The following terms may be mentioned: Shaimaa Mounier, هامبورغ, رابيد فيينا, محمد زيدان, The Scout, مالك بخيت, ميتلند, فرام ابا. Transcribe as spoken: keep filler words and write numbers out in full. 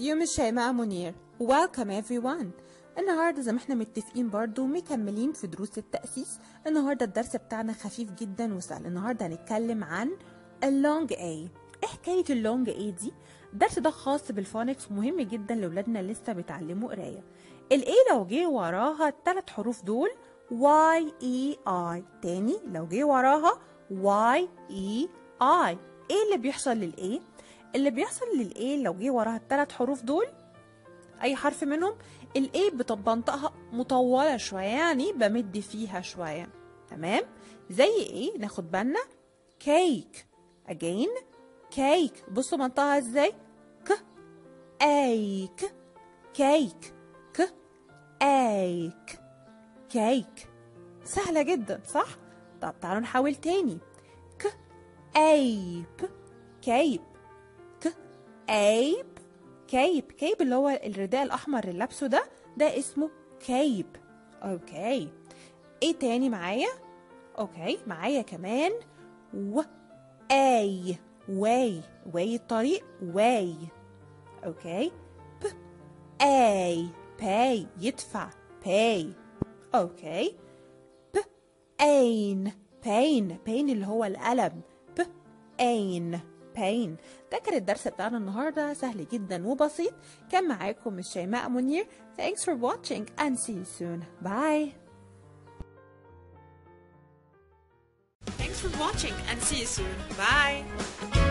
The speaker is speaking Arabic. يوم شيماء منير. Welcome everyone. النهارده زي ما احنا متفقين برضو مكملين في دروس التأسيس. النهارده الدرس بتاعنا خفيف جدا وسهل. النهارده هنتكلم عن اللونج اي. ايه حكايه اللونج اي دي؟ الدرس ده خاص بالفونكس، مهم جدا لاولادنا لسه بيتعلموا قرايه. الاي لو جه وراها الثلاث حروف دول واي اي اي، تاني لو جه وراها واي اي اي، ايه اللي بيحصل للاي؟ اللي بيحصل للايه لو جه وراها الثلاث حروف دول اي حرف منهم، الايه بتبنطقها مطوله شويه، يعني بمد فيها شويه، تمام؟ زي ايه؟ ناخد بالنا كيك، اجين كيك، بصوا بنطقها ازاي، ك ايك كيك، ك ايك كيك، سهله جدا صح؟ طب تعالوا نحاول تاني، ك ايب كيب، كيب كيب كيب اللي هو الرداء الأحمر اللي لابسه ده، ده اسمه كيب. أوكي، إيه تاني معايا؟ أوكي معايا كمان و أي واي، واي الطريق واي. أوكي ب أي باي، يدفع باي. أوكي ب أين باين، باين اللي هو القلم، ب أين باين. ده كان الدرس بتاعنا النهارده، سهل جدا وبسيط. كان معاكم شيماء منير. Thanks for watching and see you soon. Bye. Thanks for watching and see you soon. Bye.